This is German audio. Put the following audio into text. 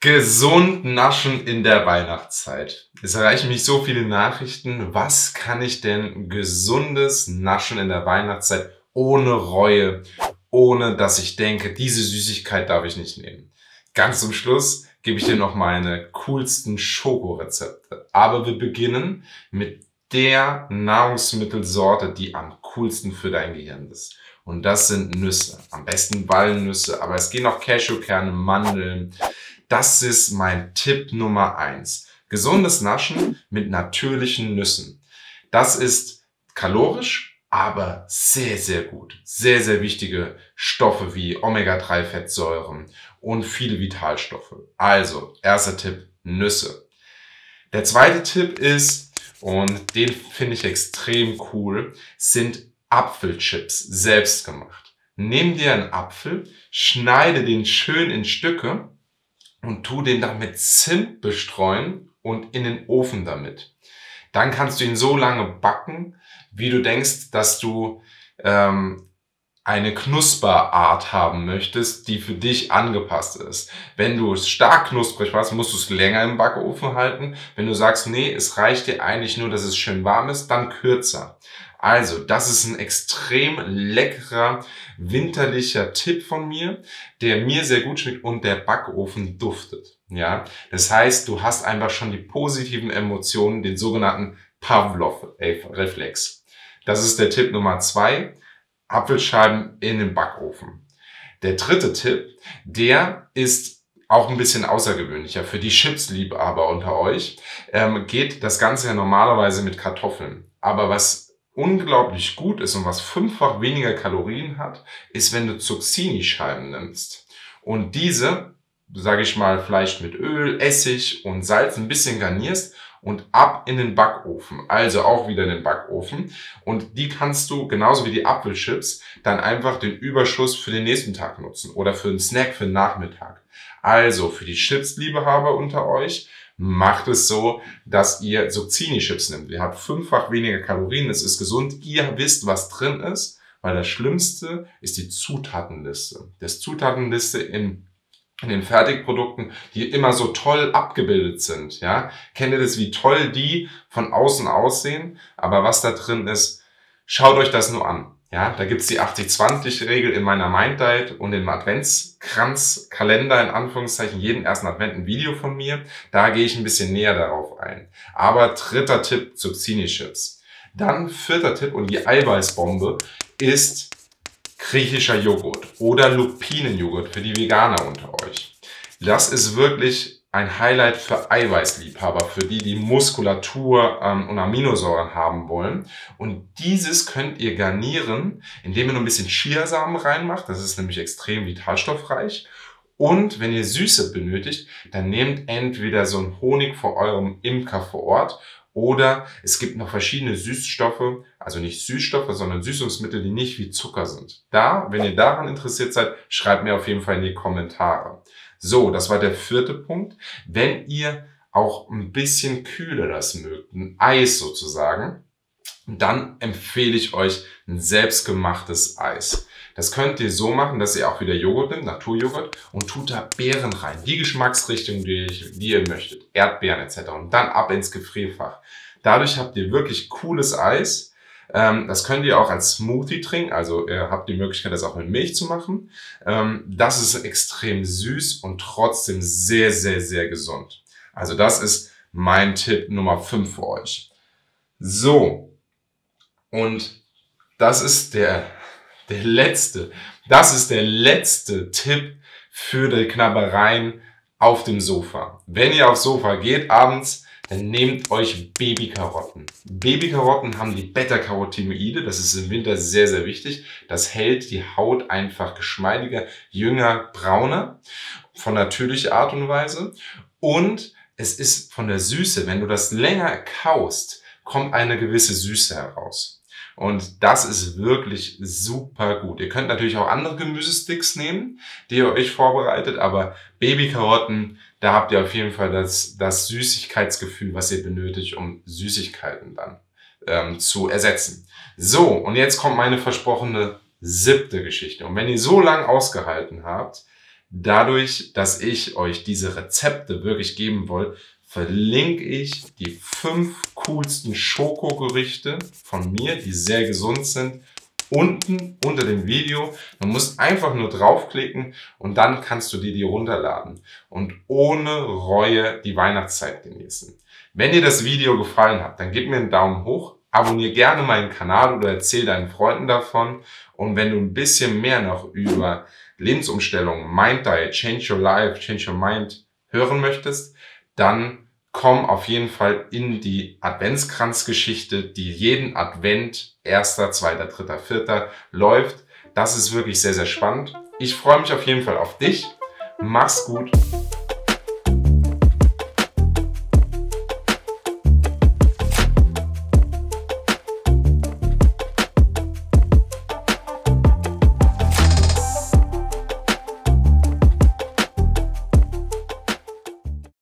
Gesund naschen in der Weihnachtszeit. Es erreichen mich so viele Nachrichten. Was kann ich denn gesundes Naschen in der Weihnachtszeit ohne Reue, ohne dass ich denke, diese Süßigkeit darf ich nicht nehmen? Ganz zum Schluss gebe ich dir noch meine coolsten Schokorezepte. Aber wir beginnen mit der Nahrungsmittelsorte, die am coolsten für dein Gehirn ist. Und das sind Nüsse. Am besten Walnüsse, aber es gehen auch Cashewkerne, Mandeln. Das ist mein Tipp Nummer 1. Gesundes Naschen mit natürlichen Nüssen. Das ist kalorisch, aber sehr, sehr gut. Sehr, sehr wichtige Stoffe wie Omega-3-Fettsäuren und viele Vitalstoffe. Also, erster Tipp, Nüsse. Der zweite Tipp ist, und den finde ich extrem cool, sind Apfelchips, selbstgemacht. Nimm dir einen Apfel, schneide den schön in Stücke und tu den dann mit Zimt bestreuen und in den Ofen damit. Dann kannst du ihn so lange backen, wie du denkst, dass du eine Knusperart haben möchtest, die für dich angepasst ist. Wenn du es stark knusprig machst, musst du es länger im Backofen halten. Wenn du sagst, nee, es reicht dir eigentlich nur, dass es schön warm ist, dann kürzer. Also, das ist ein extrem leckerer, winterlicher Tipp von mir, der mir sehr gut schmeckt und der Backofen duftet. Ja, das heißt, du hast einfach schon die positiven Emotionen, den sogenannten Pavlov-Reflex. Das ist der Tipp Nummer 2. Apfelscheiben in den Backofen. Der dritte Tipp, der ist auch ein bisschen außergewöhnlicher. Für die Chips-Liebhaber unter euch geht das Ganze ja normalerweise mit Kartoffeln. Aber was unglaublich gut ist und was 5-fach weniger Kalorien hat, ist, wenn du Zucchini-Scheiben nimmst. Und diese, sage ich mal, vielleicht mit Öl, Essig und Salz ein bisschen garnierst und ab in den Backofen, also auch wieder in den Backofen. Und die kannst du, genauso wie die Apfelchips, dann einfach den Überschuss für den nächsten Tag nutzen oder für einen Snack für den Nachmittag. Also für die Chips-Liebhaber unter euch, macht es so, dass ihr Zucchini-Chips nehmt. Ihr habt 5-fach weniger Kalorien, es ist gesund, ihr wisst, was drin ist, weil das Schlimmste ist die Zutatenliste. Das Zutatenliste in den Fertigprodukten, die immer so toll abgebildet sind, ja. Kennt ihr das, wie toll die von außen aussehen? Aber was da drin ist, schaut euch das nur an, ja. Da gibt's die 80-20-Regel in meiner Mind Diet und im Adventskranzkalender, in Anführungszeichen, jeden ersten Advent ein Video von mir. Da gehe ich ein bisschen näher darauf ein. Aber dritter Tipp, Zucchini-Chips. Dann vierter Tipp und die Eiweißbombe ist griechischer Joghurt oder Lupinenjoghurt für die Veganer unter euch. Das ist wirklich ein Highlight für Eiweißliebhaber, für die, die Muskulatur und Aminosäuren haben wollen. Und dieses könnt ihr garnieren, indem ihr noch ein bisschen Chiasamen reinmacht. Das ist nämlich extrem vitalstoffreich. Und wenn ihr Süße benötigt, dann nehmt entweder so einen Honig von eurem Imker vor Ort. Oder es gibt noch verschiedene Süßstoffe, also nicht Süßstoffe, sondern Süßungsmittel, die nicht wie Zucker sind. Wenn ihr daran interessiert seid, schreibt mir auf jeden Fall in die Kommentare. So, das war der vierte Punkt. Wenn ihr auch ein bisschen kühler das mögt, ein Eis sozusagen, dann empfehle ich euch ein selbstgemachtes Eis. Das könnt ihr so machen, dass ihr auch wieder Joghurt nimmt, Naturjoghurt, und tut da Beeren rein. Die Geschmacksrichtung, die ihr möchtet. Erdbeeren etc. Und dann ab ins Gefrierfach. Dadurch habt ihr wirklich cooles Eis. Das könnt ihr auch als Smoothie trinken. Also ihr habt die Möglichkeit, das auch mit Milch zu machen. Das ist extrem süß und trotzdem sehr, sehr, sehr gesund. Also das ist mein Tipp Nummer 5 für euch. So, und das ist der letzte Tipp für die Knabbereien auf dem Sofa. Wenn ihr aufs Sofa geht abends, dann nehmt euch Babykarotten. Babykarotten haben die Beta-Carotinoide, das ist im Winter sehr, sehr wichtig. Das hält die Haut einfach geschmeidiger, jünger, brauner, von natürlicher Art und Weise. Und es ist von der Süße, wenn du das länger kaust, kommt eine gewisse Süße heraus. Und das ist wirklich super gut. Ihr könnt natürlich auch andere Gemüsesticks nehmen, die ihr euch vorbereitet, aber Babykarotten, da habt ihr auf jeden Fall das Süßigkeitsgefühl, was ihr benötigt, um Süßigkeiten dann zu ersetzen. So, und jetzt kommt meine versprochene 7. Geschichte. Und wenn ihr so lange ausgehalten habt, Dadurch, dass ich euch diese Rezepte wirklich geben will, verlinke ich die 5 coolsten Schokogerichte von mir, die sehr gesund sind, unten unter dem Video. Man muss einfach nur draufklicken und dann kannst du dir die runterladen und ohne Reue die Weihnachtszeit genießen. Wenn dir das Video gefallen hat, dann gib mir einen Daumen hoch, abonniere gerne meinen Kanal oder erzähl deinen Freunden davon. Und wenn du ein bisschen mehr noch über Lebensumstellungen, Mind Diet, Change Your Life, Change Your Mind hören möchtest, dann komm auf jeden Fall in die Adventskranzgeschichte, die jeden Advent 1., 2., 3., 4. läuft. Das ist wirklich sehr, sehr spannend. Ich freue mich auf jeden Fall auf dich. Mach's gut.